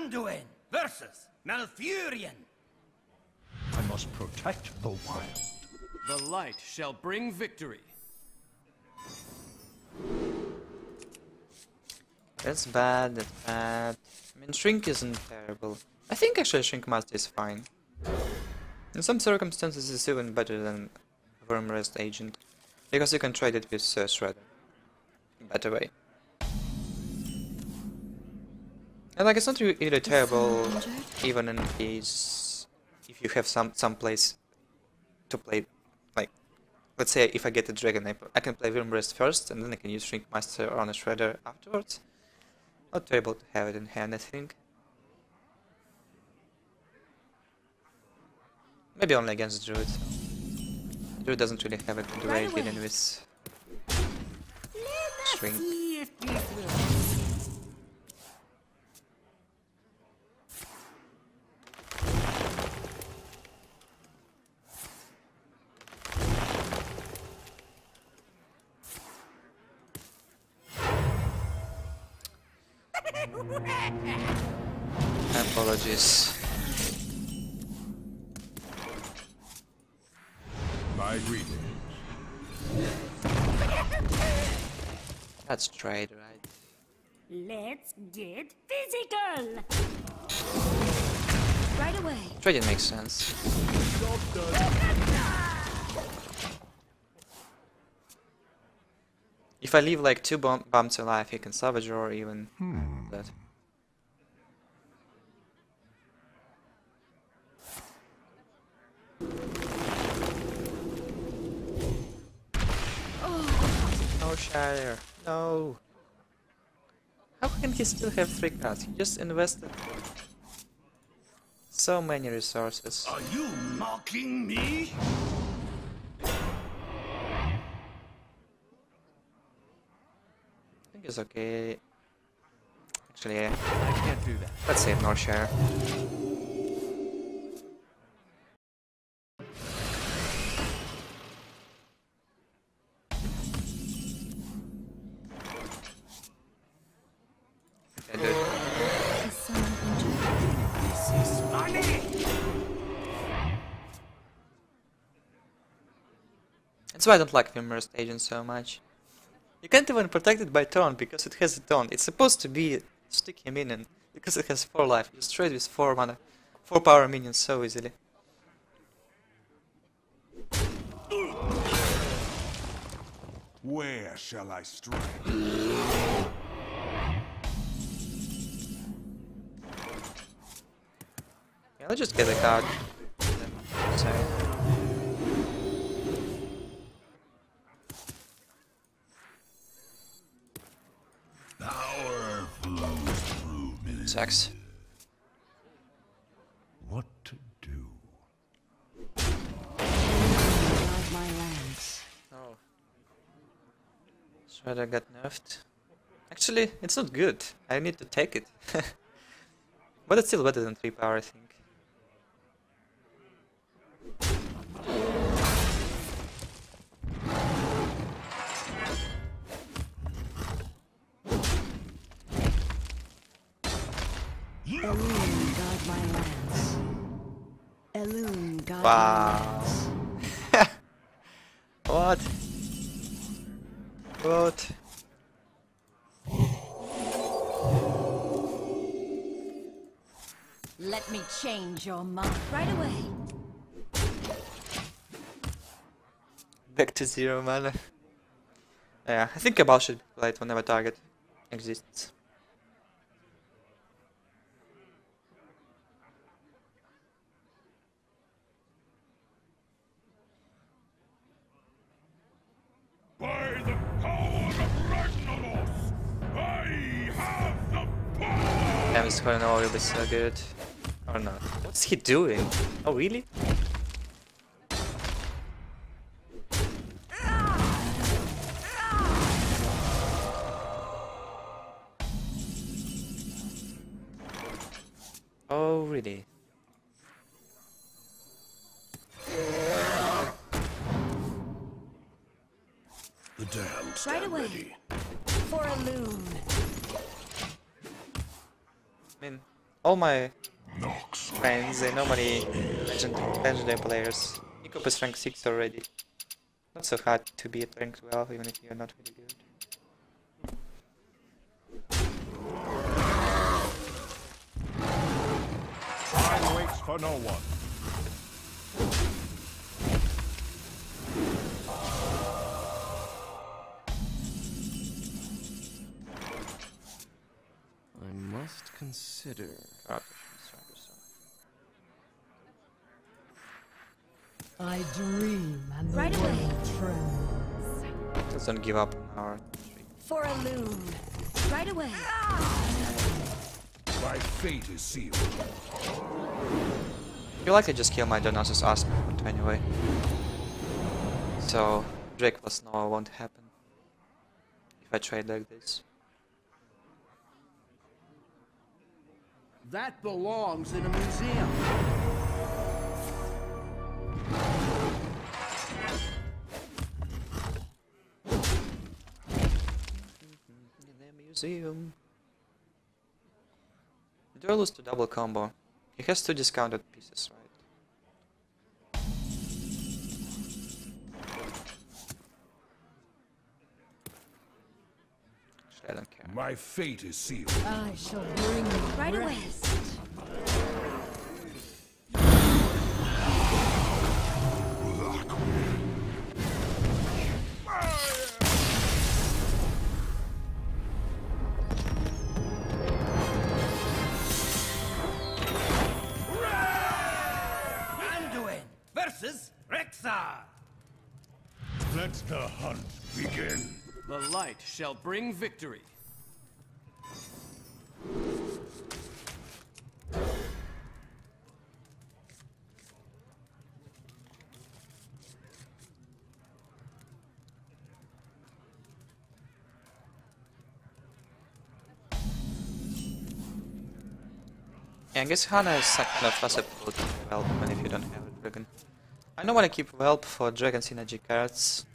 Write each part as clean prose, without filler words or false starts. Anduin versus Malfurion. I must protect the wild. The light shall bring victory. That's bad, that's bad. I mean, Shrink isn't terrible. I think actually Shrink Master is fine. In some circumstances it's even better than Wyrmrest Agent, because you can trade it with Sur Shredder. Better way. And like, it's not really terrible, even in case if you have some place to play. Like, let's say if I get a dragon, I can play Wyrmrest first, and then I can use Shrink Master on a Shredder afterwards. Not terrible to have it in hand, I think. Maybe only against Druid. Druid doesn't really have a good way of dealing with Shrink. Apologies. My greetings. That's trade, right? Let's get physical. Right away. Trading makes sense. If I leave like two bombs alive, he can salvage or even that. Northshire, no. How can he still have 3 cards? He just invested so many resources. Are you mocking me? I think it's okay. Actually, yeah. I can't do that. Let's save Northshire. That's why I don't like Wyrmrest Agent so much. You can't even protect it by taunt because it has a taunt. It's supposed to be sticky minion because it has 4 life. You trade with 4 mana, 4 power minions so easily. Where shall I strike? Yeah, let's just get a card. Sorry. Sucks. What to do? My lands. Oh. Shredder got nerfed. Actually, it's not good. I need to take it. But it's still better than 3 power, I think. Elune guard my lands. Elune guard my lands. What? What? Let me change your mind right away. Back to 0 mana. Yeah, I think Cabal should be played whenever target exists. Scoring all will be so good. Or not. What's he doing? Oh really? Oh really? The damn stand right away ready. For Elune. I mean, all my friends, they normally legendary players. Pick up is rank 6 already. Not so hard to be at rank 12 even if you're not really good. Time waits for no one. I must consider. I dream and the right away. Trends. Doesn't give up on our streak. For Elune. Right away. My fate is sealed. I feel like I just killed my Darnassus Aspirant anyway. So Drake plus Noah won't happen if I trade like this. That belongs in a museum. In a museum. Did I lose to double combo? He has two discounted pieces, right? I don't care. My fate is sealed. I shall bring you right away. Anduin versus Rexar. Let the hunt begin. The light shall bring victory. Yeah, I guess Hana is kind of susceptible to Whelp even if you don't have a dragon. I don't want to keep Whelp for dragon synergy cards.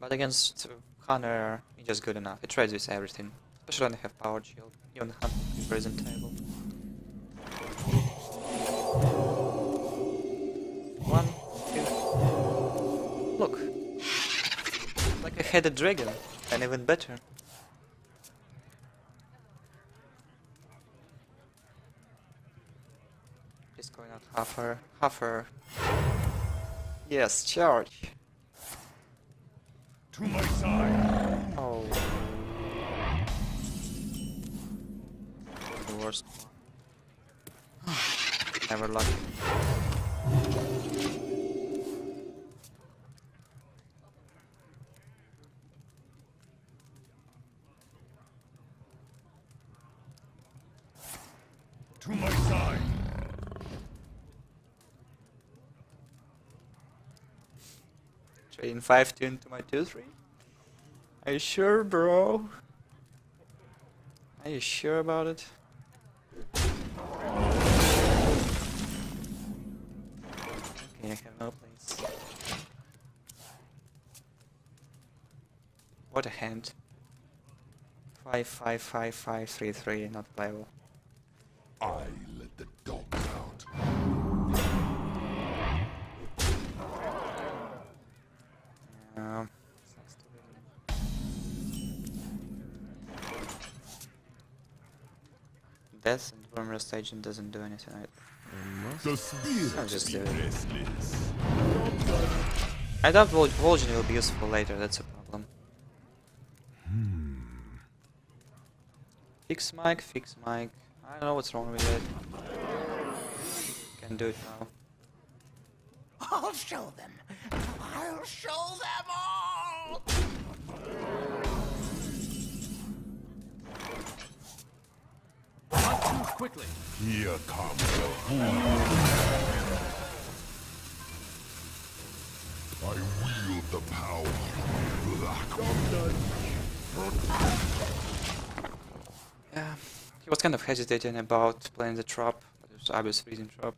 But against Hunter, it's just good enough. It trades with everything, especially when I have power shield. Even Hunter is presentable. One, two. Look, like I had a dragon, and even better. Just going out half her. Yes, charge. To my side. Oh. The worst one. Never lucky. To my side. Trading 5-2 into my 2-3? Are you sure, bro? Are you sure about it? Okay, I have no place. What a hand. 5-5-5-5-3-3, not playable. I let the dog out. Death and Wyrmrest Agent doesn't do anything. I'll just do it. I doubt Vol'jin will be useful later, that's a problem. Fix Mike, fix Mike. I don't know what's wrong with it. Can do it now. I'll show them! I'll show them all! Not too quickly. Here comes the fool. I wield the power of black one. Yeah, he was kind of hesitating about playing the trap, but it was obvious freezing trap.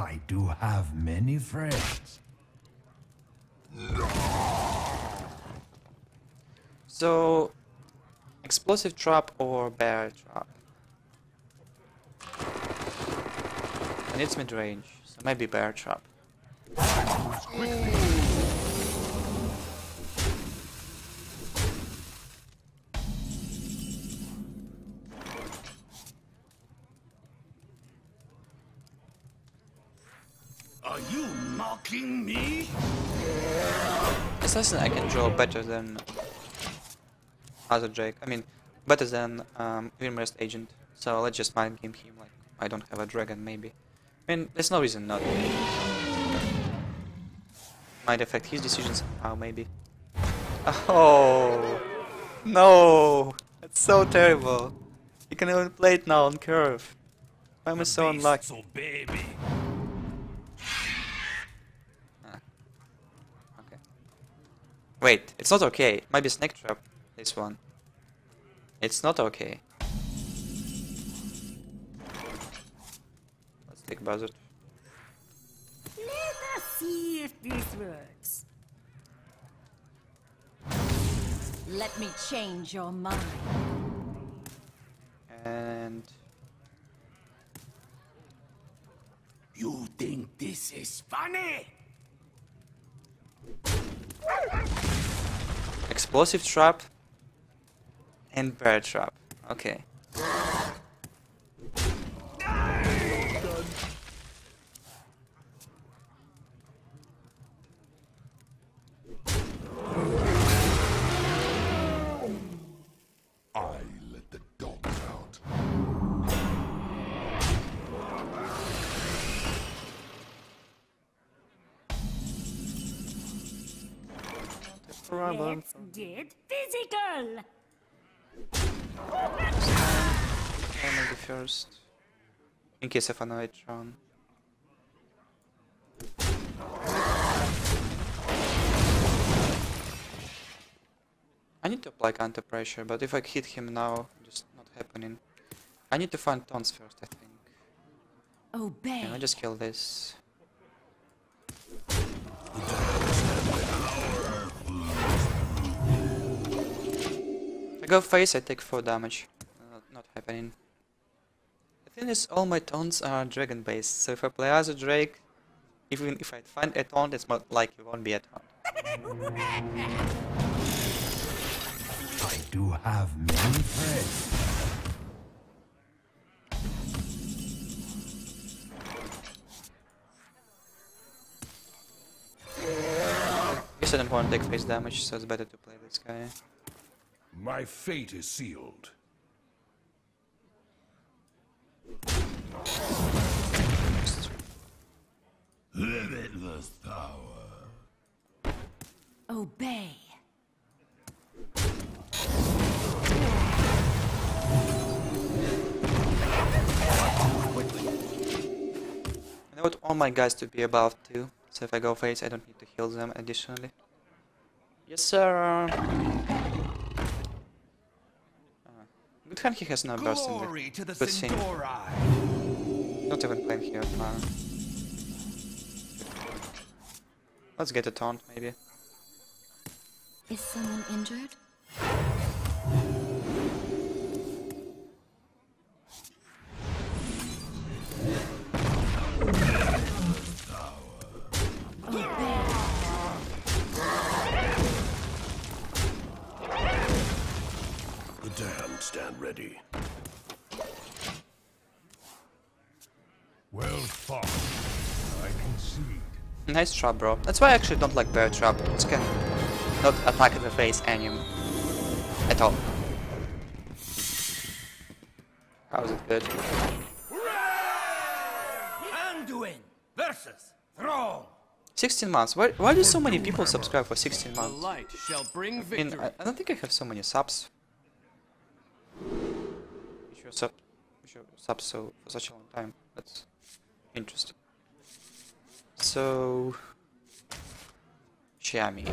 I do have many friends. So, explosive trap or bear trap? And it's mid-range, so maybe bear trap. Are you mocking me? Assassin I can draw better than other Drake. I mean, better than Wyrmrest Agent. So let's just mind game him. Like I don't have a dragon, maybe. I mean, there's no reason not. Might affect his decisions. Oh, maybe. Oh no! That's so terrible. You can even play it now on curve. Why am I so unlucky? Wait, it's not okay. It might be snake trap, this one. It's not okay. Let's take buzzard. Let us see if this works. Let me change your mind. And you think this is funny? Explosive trap and bear trap. Okay. Let's get physical. Maybe first, in case of another round. I need to apply counter pressure, but if I hit him now, just not happening. I need to find taunts first, I think. Oh, babe. Yeah, I just kill this. Go face, I take 4 damage. Not happening. The thing is, all my taunts are dragon based, so if I play as a drake, even if I find a taunt, it's more like it won't be a taunt. I do have many friends. I guess I don't want to take face damage, so it's better to play this guy. My fate is sealed. Limitless power. Obey. I want all my guys to be above 2, so if I go face, I don't need to heal them additionally. Yes, sir. Good hand he has no burst in the good thing. Not even playing here now. Let's get a taunt maybe. Is someone injured? Stand ready. Well fought. I concede. Nice trap, bro. That's why I actually don't like bear trap. It can not attack in the face anymore at all. How's it good? Anduin versus Thrall. 16 months. Why do so many people subscribe for 16 months? Light shall bring victory. I don't think I have so many subs. Sub so for such a long time. That's interesting. So Chiami.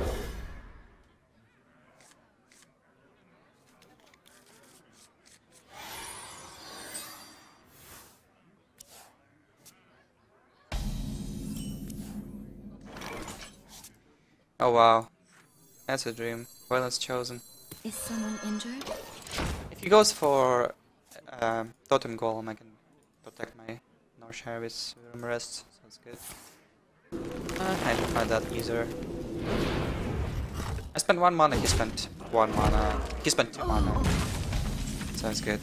Oh wow. That's a dream. Well, it's chosen. Is someone injured? If he goes for Totem Golem, I can protect my Northshire with Wyrmrest. Sounds good. I can find that easier. I spent 1 mana, he spent 1 mana. He spent 2 mana. Sounds good.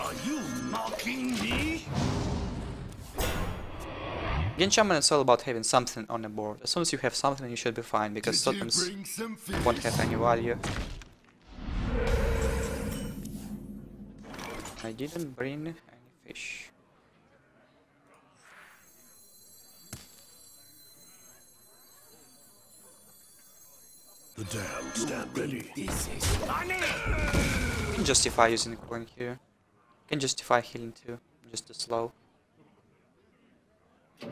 Are you mocking me? Again, Shaman is all about having something on the board. As soon as you have something, you should be fine, because totems won't have any value. I didn't bring any fish. The dam stand ready. This is money. You can justify using the coin here. You can justify healing too, just to slow. I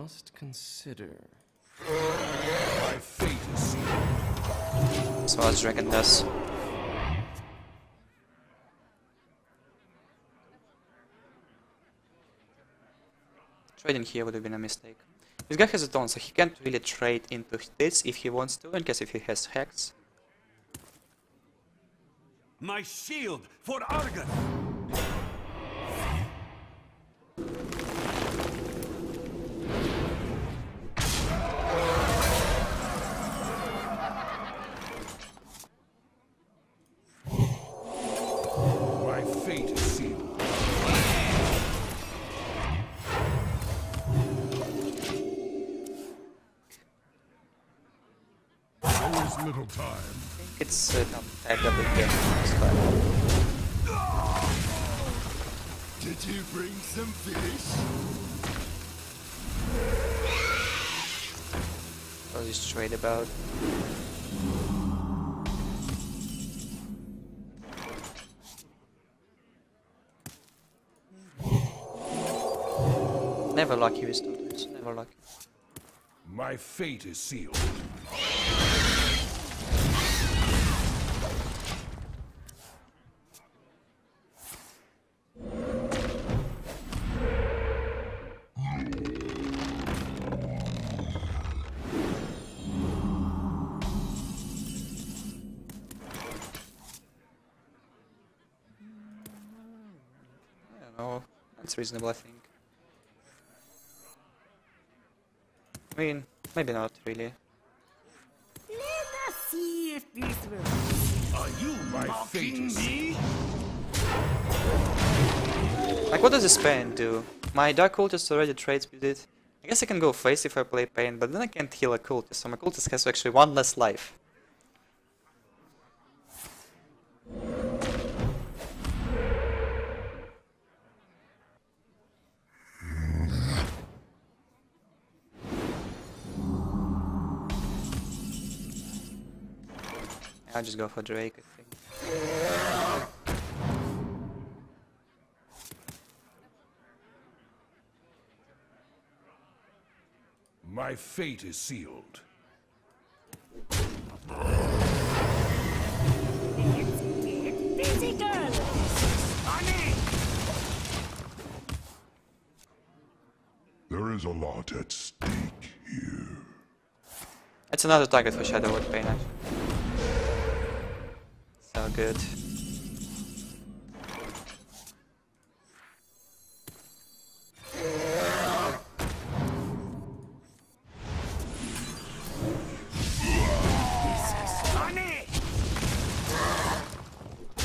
must consider. My fate is. So as Dragon does. Trading here would have been a mistake. This guy has a taunt, so he can't really trade into this if he wants to, in case if he has hex. My shield for Argon. My fate is sealed. There's little time. It's not tagged up again. Did you bring some fish? What is trade about? Never lucky with students. Never lucky. My fate is sealed. That's reasonable, I think. I mean, maybe not really. Let us see if this will. Are you my fate? Like, what does this pain do? My dark cultist already trades with it. I guess I can go face if I play pain, but then I can't heal a cultist, so my cultist has actually 1 less life. I'll just go for Drake, I think. My fate is sealed. Busy girl. There is a lot at stake here. It's another target for Shadow World Pain, actually. Good.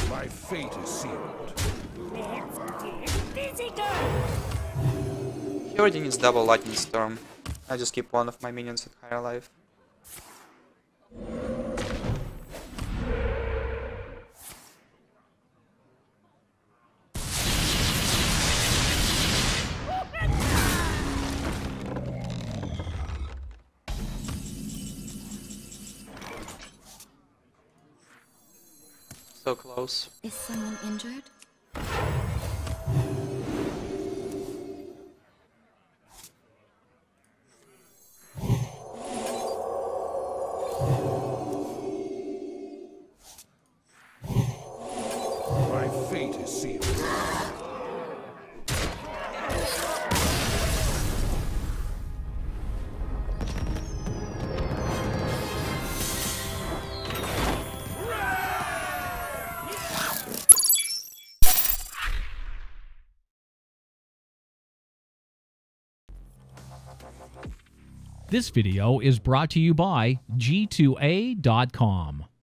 My fate is sealed. He already needs double lightning storm. I just keep one of my minions with higher life. So close. Is someone injured? My This video is brought to you by G2A.com.